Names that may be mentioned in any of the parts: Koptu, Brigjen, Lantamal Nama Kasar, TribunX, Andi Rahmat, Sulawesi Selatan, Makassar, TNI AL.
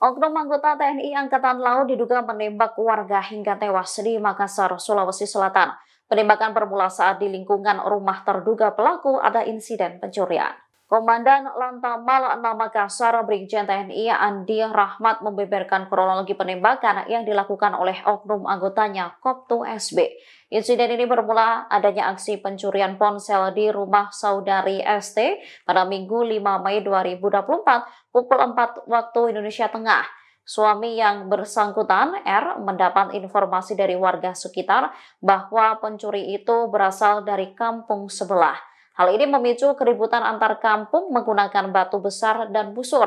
Oknum anggota TNI Angkatan Laut diduga menembak warga hingga tewas di Makassar, Sulawesi Selatan. Penembakan bermula saat di lingkungan rumah terduga pelaku ada insiden pencurian. Komandan Lantamal Nama Kasar Brigjen TNI Andi Rahmat membeberkan kronologi penembakan yang dilakukan oleh oknum anggotanya Koptu SB. Insiden ini bermula adanya aksi pencurian ponsel di rumah saudari ST pada Minggu 5 Mei 2024 pukul 4 waktu Indonesia Tengah. Suami yang bersangkutan, R, mendapat informasi dari warga sekitar bahwa pencuri itu berasal dari kampung sebelah. Hal ini memicu keributan antar kampung menggunakan batu besar dan busur.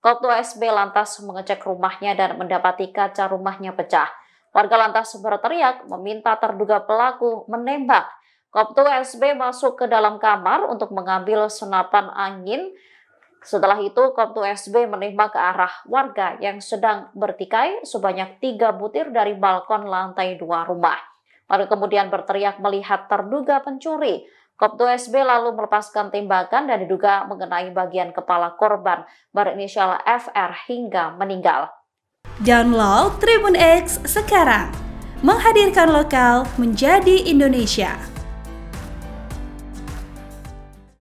Koptu SB lantas mengecek rumahnya dan mendapati kaca rumahnya pecah. Warga lantas berteriak meminta terduga pelaku menembak. Koptu SB masuk ke dalam kamar untuk mengambil senapan angin. Setelah itu, Koptu SB menembak ke arah warga yang sedang bertikai sebanyak 3 butir dari balkon lantai 2 rumah. Lalu kemudian berteriak melihat terduga pencuri. Koptu SB lalu melepaskan tembakan dan diduga mengenai bagian kepala korban berinisial FR hingga meninggal. Download Tribun X sekarang, menghadirkan lokal menjadi Indonesia.